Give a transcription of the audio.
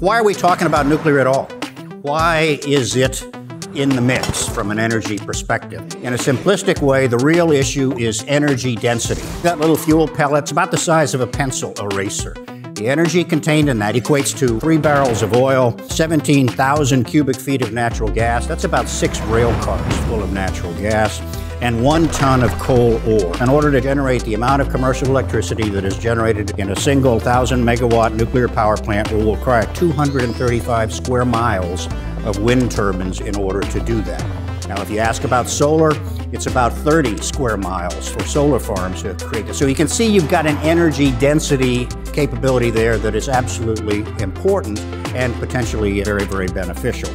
Why are we talking about nuclear at all? Why is it in the mix from an energy perspective? In a simplistic way, the real issue is energy density. That little fuel pellet's about the size of a pencil eraser. The energy contained in that equates to 3 barrels of oil, 17,000 cubic feet of natural gas. That's about 6 rail cars full of natural gas and 1 ton of coal ore. In order to generate the amount of commercial electricity that is generated in a single 1,000-megawatt nuclear power plant, it will require 235 square miles of wind turbines in order to do that. Now, if you ask about solar, it's about 30 square miles for solar farms to create it. So you can see you've got an energy density capability there that is absolutely important and potentially very, very beneficial.